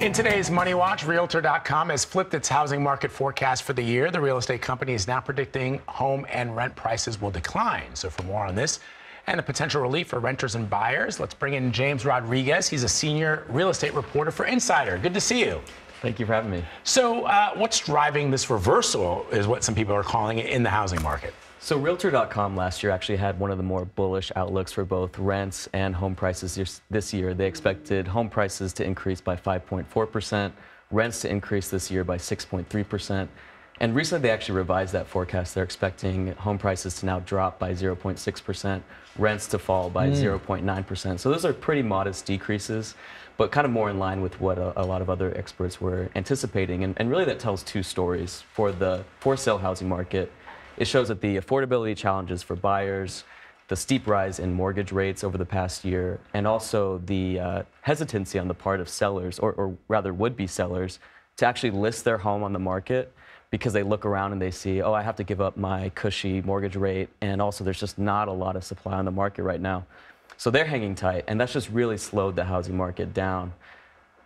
In today's Money Watch, Realtor.com has flipped its housing market forecast for the year. The real estate company is now predicting home and rent prices will decline. So for more on this and the potential relief for renters and buyers, let's bring in James Rodriguez. He's a senior real estate reporter for Insider. Good to see you. Thank you for having me. So what's driving this reversal is what some people are calling it in the housing market. So Realtor.com last year actually had one of the more bullish outlooks for both rents and home prices this year. They expected home prices to increase by 5.4%, rents to increase this year by 6.3%. And recently they actually revised that forecast. They're expecting home prices to now drop by 0.6%, rents to fall by 0.9%. So those are pretty modest decreases, but kind of more in line with what a lot of other experts were anticipating. And really that tells two stories for the for-sale housing market. It shows that the affordability challenges for buyers, the steep rise in mortgage rates over the past year, and also the hesitancy on the part of sellers, or rather would-be sellers, to actually list their home on the market because they look around and they see, oh, I have to give up my cushy mortgage rate, and also there's just not a lot of supply on the market right now. So they're hanging tight, and that's just really slowed the housing market down.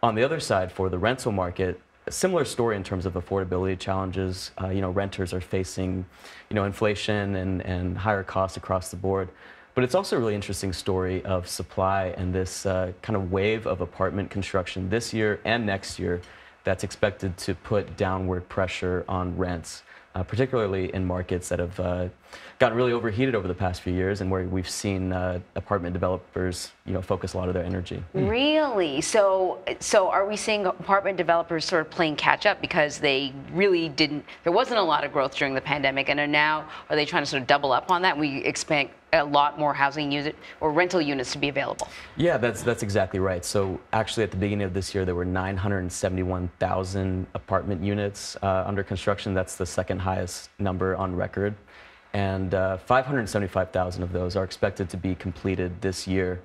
On the other side, for the rental market, a similar story in terms of affordability challenges. Renters are facing, inflation and higher costs across the board. But it's also a really interesting story of supply and this kind of wave of apartment construction this year and next year that's expected to put downward pressure on rents, particularly in markets that have gotten really overheated over the past few years and where we've seen apartment developers, focus a lot of their energy. Really? So are we seeing apartment developers sort of playing catch up because they really didn't, there wasn't a lot of growth during the pandemic, and are they trying to sort of double up on that? We expect a lot more housing unit or rental units to be available. Yeah, that's exactly right. So actually at the beginning of this year, there were 971,000 apartment units under construction. That's the second highest number on record. And 575,000 of those are expected to be completed this year.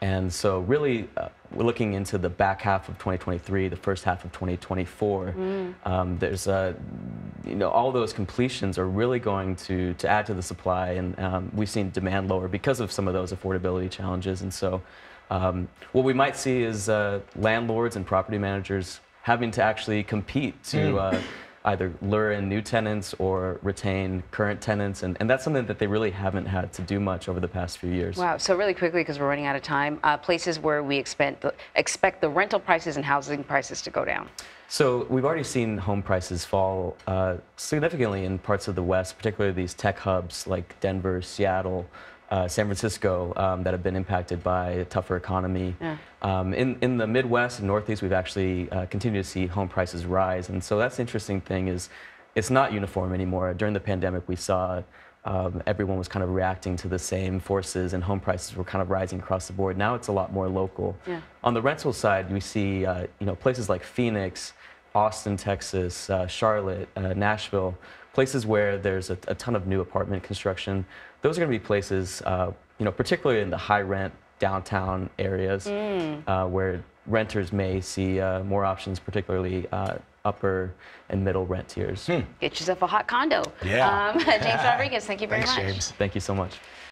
And so really, we're looking into the back half of 2023, the first half of 2024. There's all those completions are really going to add to the supply, and we've seen demand lower because of some of those affordability challenges. And so what we might see is landlords and property managers having to actually compete to either lure in new tenants or retain current tenants. And that's something that they really haven't had to do much over the past few years. Wow. So really quickly, because we're running out of time, places where we expect the rental prices and housing prices to go down. So we've already seen home prices fall significantly in parts of the West, particularly these tech hubs like Denver, Seattle, San Francisco, that have been impacted by a tougher economy. Yeah. In the Midwest and Northeast, we've actually continued to see home prices rise. And so that's the interesting thing is it's not uniform anymore. During the pandemic, we saw everyone was kind of reacting to the same forces, and home prices were kind of rising across the board. Now it's a lot more local. Yeah. On the rental side, we see places like Phoenix, Austin, Texas, Charlotte, Nashville, places where there's a ton of new apartment construction. Those are going to be places, particularly in the high-rent downtown areas, where renters may see more options, particularly upper and middle rent tiers. Get yourself a hot condo. Yeah. James Rodriguez, thank you very much. Thanks, James. Thank you so much.